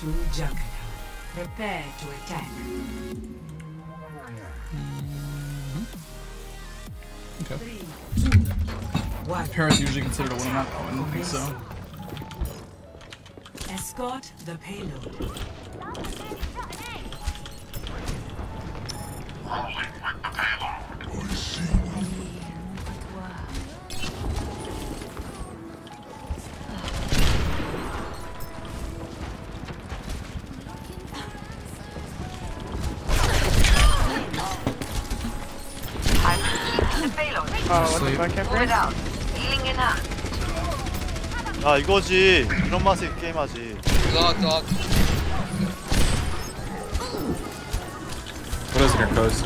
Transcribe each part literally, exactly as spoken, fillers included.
to Junkanoo. Prepare to attack. Mm-hmm. Okay. Three, two, one. Parents usually considered a winner. Oh, I don't think so. Escort the payload. Rolling with the payload. I see. 아, 완전 발캠페인? 아, 이거지. 이런 맛에 게임하지. What is it, your close?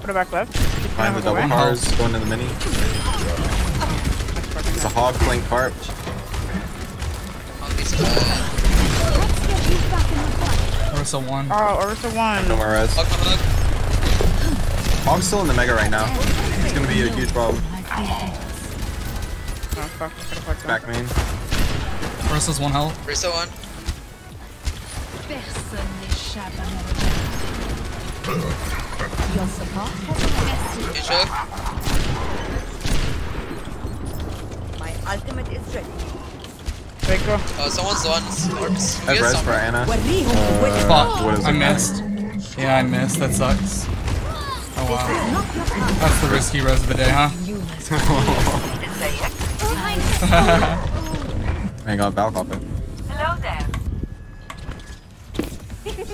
Put it back left. Behind the double cars, going to the mini. It's a hog playing carp. Orisa one. Oh, Orisa one. No more res. Hog's still in the mega right now. It's gonna be a huge problem. It's back main. Orisa's one health. Orisa one. My ultimate is ready. Uh, someone's on. I have res for Anna. Fuck, I missed. Yeah, I missed. That sucks. Oh, wow. That's the risky res of the day, huh? I got battle pop it. Hello there. Okay.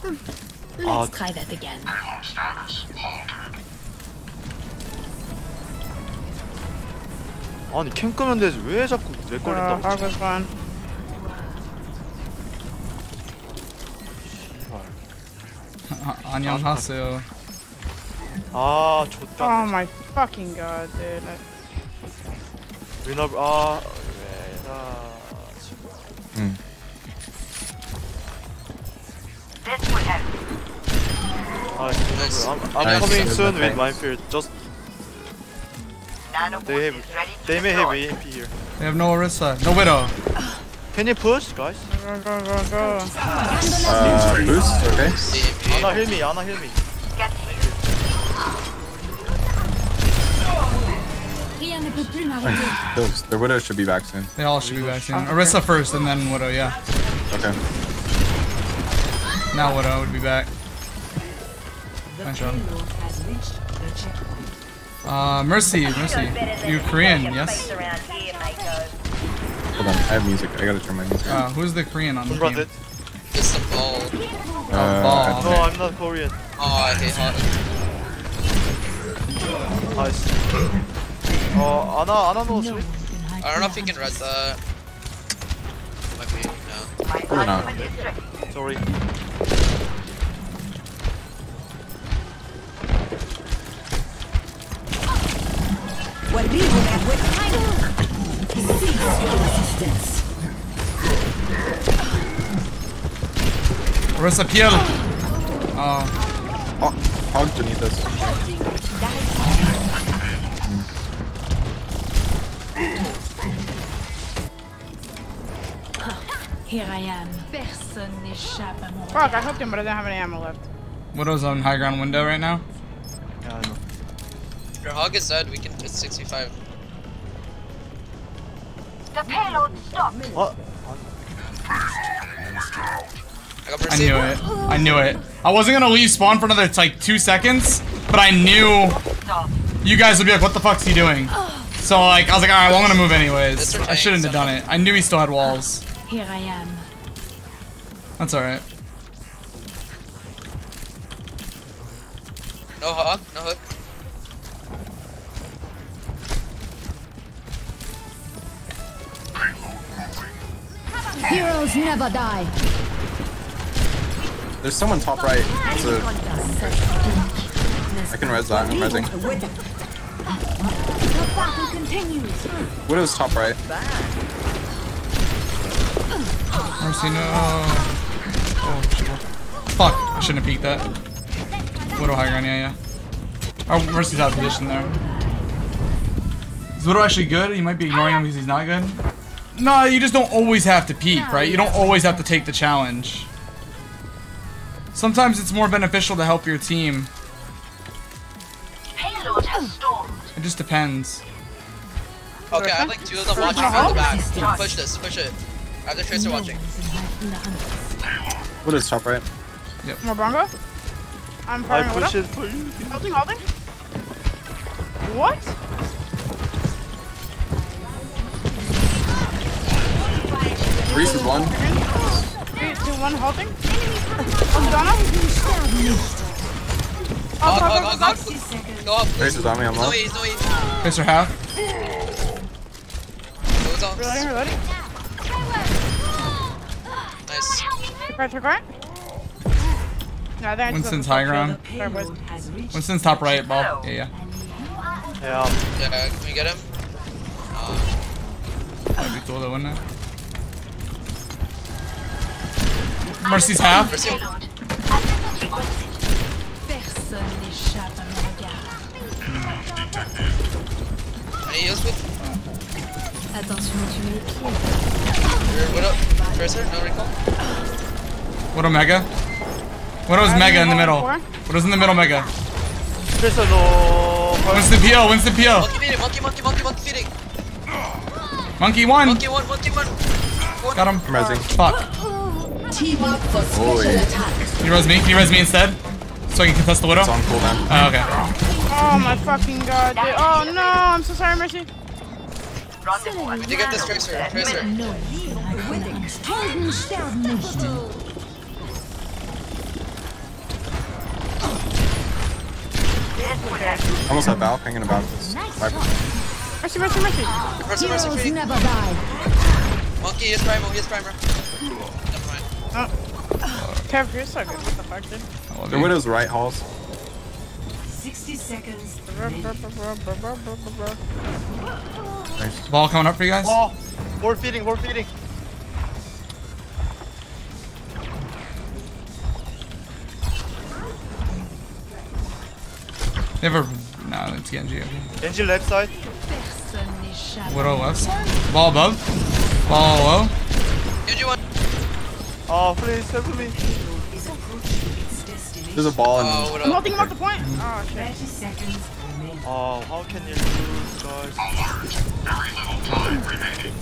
Hmm. Let's I'll try that again. 아니 캠 끄면 되지 왜 자꾸 내 걸린다고? 안녕하세요. 아, 좋다. Oh my fucking god, dude. We love 아, 음. This would help. I'm, I'm coming soon with my fear. Just they have, they may have A M P here. They have no Orisa, no Widow. Can you push, guys? Go, go, go, go. Uh, boost, okay. Anna, heal me, Anna, heal me. Those, the Widow should be back soon. They all should be back soon. Orisa first and then Widow, yeah. Okay. Now Widow would be back. Nice job. Uh, Mercy, Mercy. You're Korean, yes? Hold on, I have music. I gotta turn my music on. Uh, who's the Korean on the team? It. It's the ball. Uh, ball. No, I'm not Korean. Oh, I hate hot. Nice. Oh, I don't know. I don't know if you can res that. Might be, no. Probably not. Sorry. What do you have with title? Where's the P L? Oh. Oh, hog beneath us. Here I am. Fuck, I hooked him, but I don't have any ammo left. Widow's on high ground window right now. Yeah, I know. Your hog is dead, we can hit sixty-five. The payload stopped. What? I knew it. I knew it. I wasn't gonna leave spawn for another like two seconds, but I knew you guys would be like, "What the fuck's he doing?" So like, I was like, "All right, well, I'm gonna move anyways." I shouldn't have done it. I knew he still had walls. Here I am. That's all right. No hook. No hook. Heroes never die. There's someone top right. It's a... I can res that. I'm resing. Widow's top right. Mercy, no. Oh, fuck. I shouldn't have peeked that. Widow high ground, yeah, yeah. Oh, Mercy's out of position there. Zoro actually good? You might be ignoring him because he's not good? Nah, you just don't always have to peek, right? You don't always have to take the challenge. Sometimes it's more beneficial to help your team. It just depends. Okay, I have like two of them watching from the back. Push this, push it. I have the tracer watching. What is top right? Yep. Mobrongo? I'm firing with it. Holding, holding. What? Reese is one. Three, two, one, holding. On Donna? Oh, oh, go, go, go. Go up. Reese is on me, I'm low. He's no way, he's no way. Tracer half. Reloading, reloading. Nice. Trick right, trick right. No, I Winston's high ground. Winston's top right, ball. Yeah, yeah. Yeah. Yeah, can we get him? Uh, That'd be cool though, wouldn't it? Mercy's half. Mercy. Any use with? What up? Tracer? No recall? What Omega? What was Mega in the middle? What was in the middle, Mega? Tracer, no. Winston P O, Winston P O. Monkey feeding, monkey, monkey, monkey, monkey feeding. Monkey one. Monkey one, monkey one. one. Got him. Rezzing. Fuck. Team up for special attacks. Can you res me? Can you res me instead? So I can contest the widow? It's on cooldown. Oh, okay. Oh my fucking god, dude. Oh no, I'm so sorry, Mercy. We need to get this Tracer. Tracer. Almost had Val hanging about this. Mercy, Mercy, Mercy. Mercy, Mercy, never die. Monkey is primal, he is primal. Oh. Kev, you're so good. What the fuck, dude? The widow's right, Halls. sixty seconds. Nice. Ball coming up for you guys? Ball! We're feeding, we're feeding. They have a. No, it's Genji. Genji left side. Widow left. Ball above. Ball low. Genji one. Oh, please, help me. There's a ball in oh, I'm holding him off the point. Oh, okay. Oh, how can you lose, guys? Alert. Very little time remaining.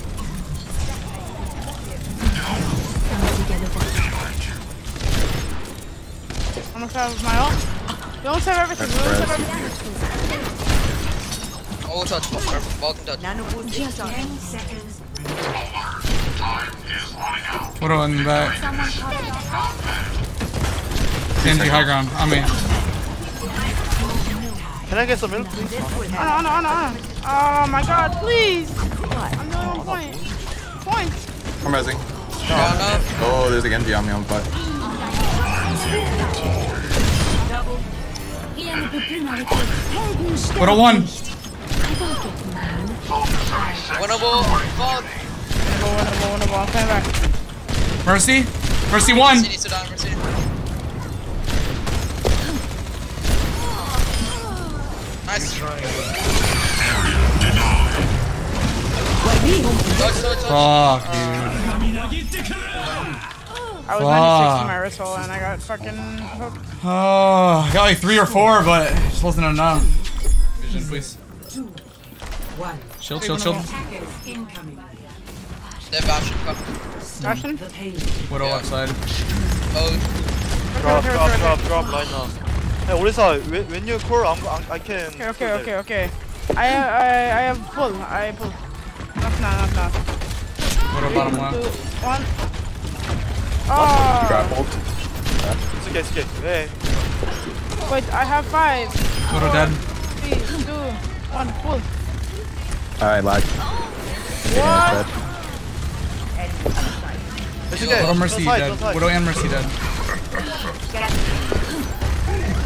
I'm gonna try with my ult. Don't have everything. Don't have everything. Oh, touch. Ball can touch. Alert. What on the back? Genji high ground. I mean. Can I get some milk, please? Oh no, no, no, no. Oh my god, please! I'm not on point. Point! I'm rezzing. Oh, no. Oh, there's a Genji on me on butt. What a one! Winnable! Fuck! Mercy, Mercy one. Nice. Fuck, dude. I was ninety-six in my wrist hole and I got fucking hooked. Oh, I got like three or four, but it just wasn't enough. Vision, please. Chill, chill, chill. They're bashing, bashing? Widow yeah. Outside. Oh. Drop, drop, drop, drop, line now. Hey, Orisa, when, when you core, I'm, I can... Okay, okay, okay, okay. I have, I, I have full, I have full. Not now, not now. Widow bottom left. One. Oh! You got ult. It's okay, it's okay. Hey. Wait, I have five. Widow dead. Three, two, one, full. Alright, lag. What? It's okay. Widow Mercy dead. Widow and Mercy dead.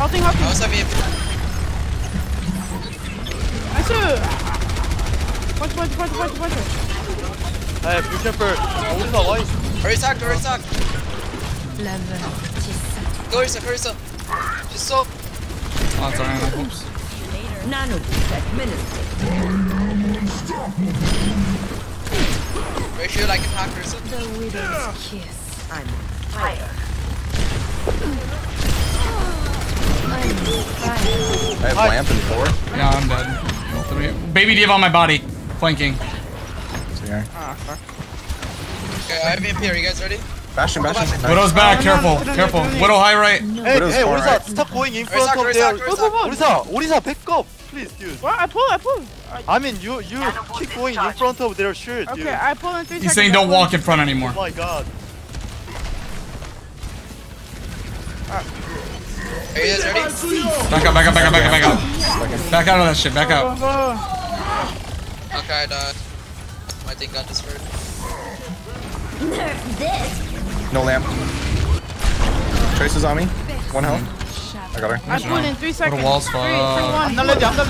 Helping, helping. What's up, babe? Nice. Watch, watch, watch, watch, watch. Hey, blue shepherd. I wouldn't know why. Hurry, sack, hurry, sack. Go, Risa, hurry, Risa. Just so. Oh, sorry. Oops. Nanoboost administered. Make sure I can hack her something. The widow's kiss. I'm on fire. I'm fire. I have I lamp and four. No, I'm dead. All three. Baby div on my body. Flanking. There. Ah, fuck. Okay, I have V P. Are you guys ready? Bastion, Bastion. Widow's back, careful, careful. Widow high right. Hey, hey, Orisa, stop going in front of there. Orisa, Orisa, back up, please, dude. Well, I pull, I pull. I mean, you, you keep going in front of their shirt, dude. Okay, I pull in three seconds. He's saying don't walk in front anymore. Oh my god. Are you guys ready? Back up, back up, back up, back up, back up. Back out of that shit, back out. Okay, I died. My thing got dispersed. Nerf this. No lamp. Trace is on me. One health. I got her. I pulled in three seconds. What a wall's fuck. I'm not ledge. I'm not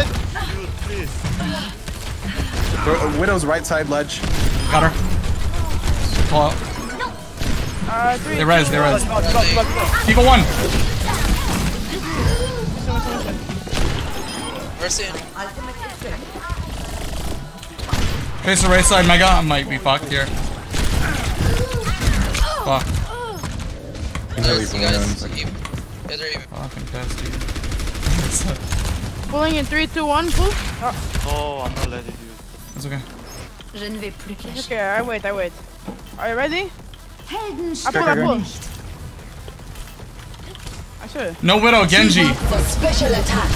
ledge. Widow's right side ledge. Got her. Pull out. Uh, three, they res. They res. People one. Mercy. Face the right side. Mega. I might be fucked here. Fuck. Nice, you guys, you guys are even. Fucking pesty. Pulling in three, two, one, pull. Oh, I'm not letting you. That's okay. It's okay, I wait, I wait. Are you ready? I pull, I pull. I should. No Widow, Genji. Special attack.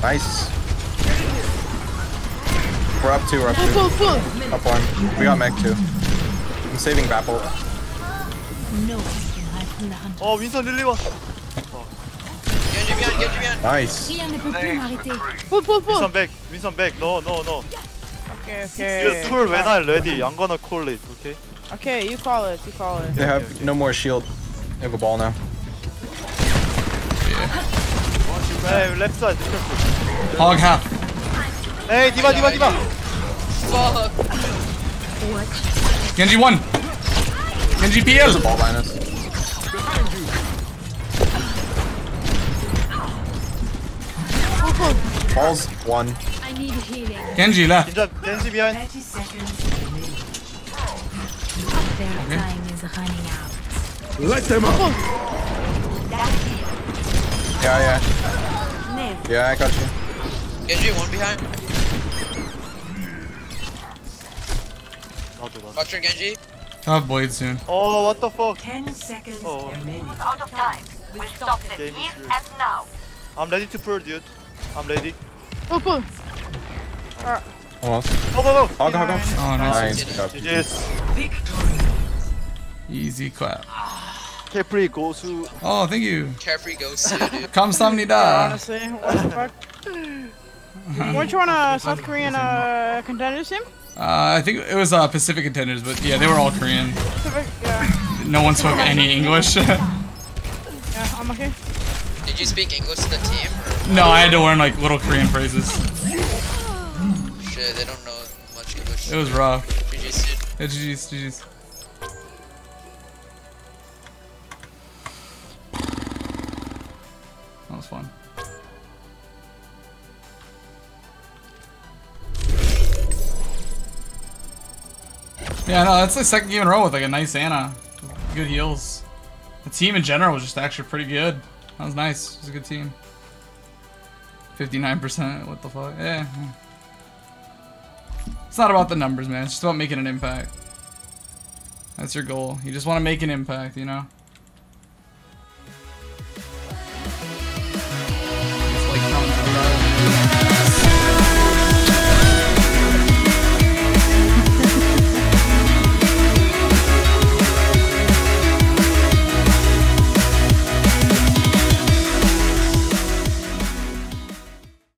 Nice. We're up two, we're up two. Pull, pull, pull. Up one. We got Meg too. I'm saving Vapple. No, oh, Winston really was. Nice. Pull, pull, pull. Winston back. Winston back. No, no, no. Okay, okay. You tour when I'm ready. I'm gonna call it. Okay. Okay, you call it. You call it. They have okay, okay. no more shield. They have a ball now. Yeah. Hey, left side. Hog half. Hey, Diva, Diva, Diva. Fuck. What? Genji one. N G P L! There's a ball behind us. Ball's one. I need healing. Genji left. Genji behind. Their okay. time is running out. Let them up! Yeah, yeah. Yeah, I got you. Genji, one behind. Watch your Genji. I'll have blade soon. Oh, what the fuck? ten seconds oh. Out of time. We'll stop them here and now. I'm ready to purr, dude. I'm ready. Oh, pull. Uh. Oh, go, go, go. Oh, go, go. Oh, nice. Nice. Yes. Easy clap. Kephrii goes to. Oh, thank you. Kephrii goes to, dude. Kamsamnida. Honestly, what the fuck? Weren't you on a South Korean uh, contenders team? Uh, I think it was uh, Pacific contenders, but yeah, they were all Korean. Pacific, yeah. No one spoke any English. Yeah, I'm okay. Did you speak English to the team? Or? No, I had to learn like little Korean phrases. Shit, they don't know much English. It was rough. G G's, dude. Yeah, G G's, G G's. That was fun. Yeah, no, that's the second game in a row with like a nice Anna. Good heals. The team in general was just actually pretty good. That was nice. It was a good team. fifty-nine percent, what the fuck? Yeah. It's not about the numbers, man. It's just about making an impact. That's your goal. You just want to make an impact, you know?